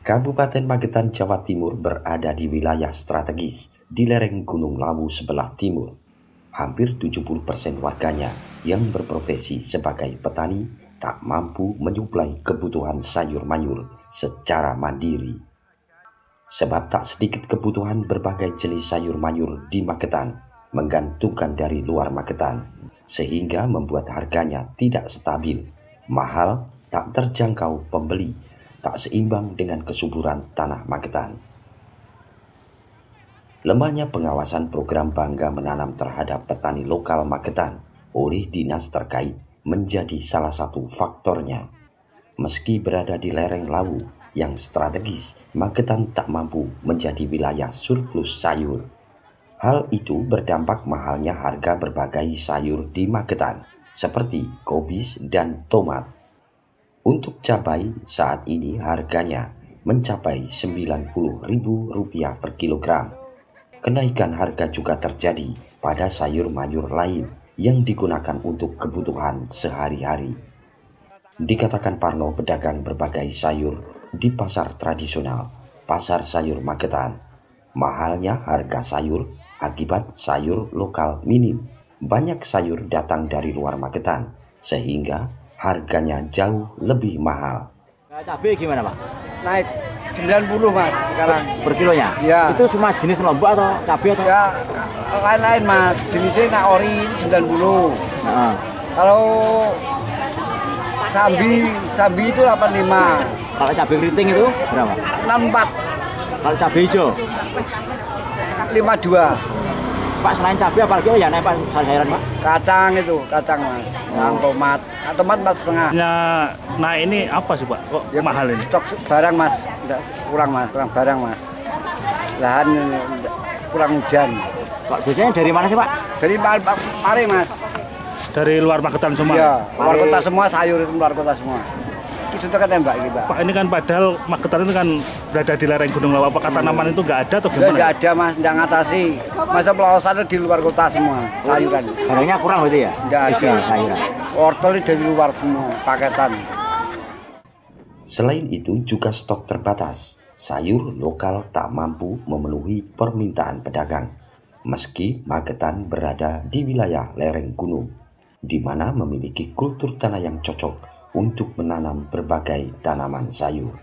Kabupaten Magetan, Jawa Timur berada di wilayah strategis di lereng Gunung Lawu sebelah timur. Hampir 70% warganya yang berprofesi sebagai petani tak mampu menyuplai kebutuhan sayur-mayur secara mandiri. Sebab tak sedikit kebutuhan berbagai jenis sayur-mayur di Magetan menggantungkan dari luar Magetan, sehingga membuat harganya tidak stabil, mahal, tak terjangkau pembeli, tak seimbang dengan kesuburan tanah Magetan. Lemahnya pengawasan program Bangga Menanam terhadap petani lokal Magetan oleh dinas terkait menjadi salah satu faktornya. Meski berada di lereng Lawu yang strategis, Magetan tak mampu menjadi wilayah surplus sayur. Hal itu berdampak mahalnya harga berbagai sayur di Magetan, seperti kobis dan tomat. Untuk cabai saat ini harganya mencapai Rp90.000 per kilogram. Kenaikan harga juga terjadi pada sayur-mayur lain yang digunakan untuk kebutuhan sehari-hari. Dikatakan Parno, pedagang berbagai sayur di pasar tradisional, pasar sayur Magetan, mahalnya harga sayur akibat sayur lokal minim. Banyak sayur datang dari luar Magetan, sehingga harganya jauh lebih mahal. Cabai gimana, Pak? Naik 90, Mas, sekarang. Per kilonya? Ya. Itu cuma jenis lombok atau cabai atau? Ya, lain-lain, Mas. Jenisnya nak ori 90. Nah. Kalau sambi itu 85. Kalau cabai keriting itu berapa? 64. Kalau cabai hijau? 52. Pak, selain cabai apalagi ya naik, Pak, sayuran, Pak? Kacang itu, kacang, Mas. Tomat. Tomat 4,5. Nah, ini apa sih, Pak? Kok ya, mahal ini? Stok barang, Mas. Kurang, Mas. Kurang barang, Mas. Lahan kurang hujan. Pak, biasanya dari mana sih, Pak? Dari Pare, Mas. Dari luar Magetan semua? Iya, luar kota semua, sayur itu luar kota semua. Ini sudah ketembak ini, Pak. Pak, ini kan padahal Magetan itu kan berada di lereng Gunung Lawu. Apakah tanaman itu nggak ada atau gimana? Nggak ada, Mas. Nggak ngatasi. Masa pelawasannya di luar kota semua, sayuran. Barangnya kurang gitu ya? Nggak ada. Sayuran. Wortel dari luar semua, paketan. Selain itu juga stok terbatas. Sayur lokal tak mampu memenuhi permintaan pedagang. Meski Magetan berada di wilayah lereng gunung, di mana memiliki kultur tanah yang cocok untuk menanam berbagai tanaman sayur.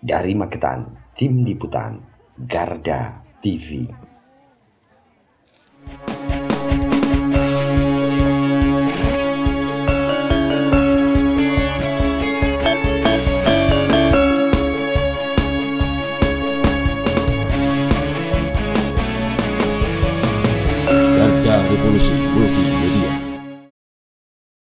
Dari Magetan, tim liputan Garda TV. Garda Revolusi Bulti.